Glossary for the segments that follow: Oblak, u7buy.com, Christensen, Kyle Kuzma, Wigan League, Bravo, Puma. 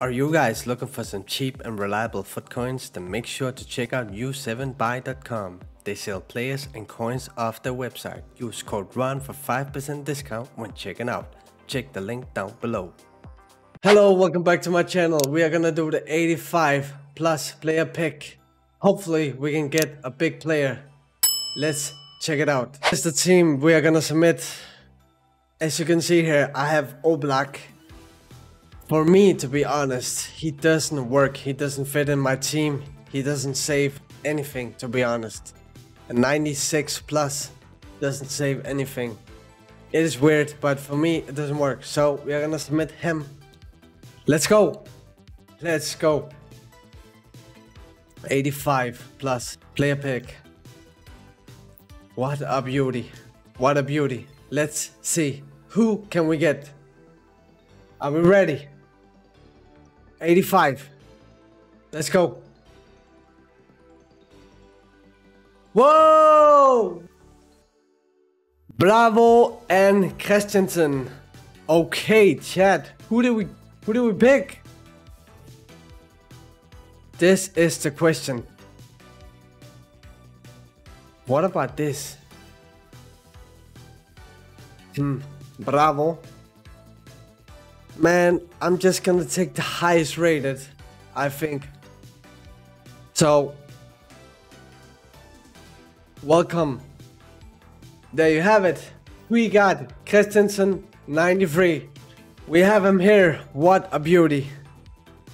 Are you guys looking for some cheap and reliable foot coins? Then make sure to check out u7buy.com. They sell players and coins off their website. Use code RUN for 5% discount when checking out. Check the link down below. Hello, welcome back to my channel. We are gonna do the 85 plus player pick. Hopefully we can get a big player. Let's check it out. This is the team we are gonna submit. As you can see here, I have Oblak. For me, to be honest, he doesn't work, he doesn't fit in my team, he doesn't save anything, to be honest. A 96 plus doesn't save anything. It is weird, but for me, it doesn't work. So we are gonna submit him. Let's go. Let's go. 85 plus player pick. What a beauty. What a beauty. Let's see. Who can we get? Are we ready? 85. Let's go. Whoa! Bravo and Christensen. Okay, chat. Who do we pick? This is the question. What about this? Bravo. Man, I'm just gonna take the highest rated, I think. So, welcome. There you have it. We got Christensen 93. We have him here. What a beauty.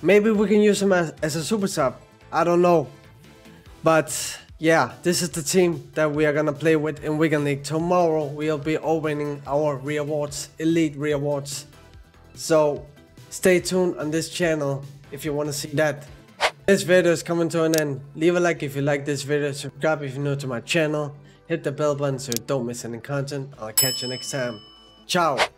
Maybe we can use him as a super sub. I don't know. But yeah, this is the team that we are gonna play with in Wigan League. Tomorrow we'll be opening our rewards, elite rewards. So stay tuned on this channel if you want to see that. This video is coming to an end. Leave a like if you like this video, subscribe if you're new to my channel, hit the bell button so you don't miss any content. I'll catch you next time. Ciao.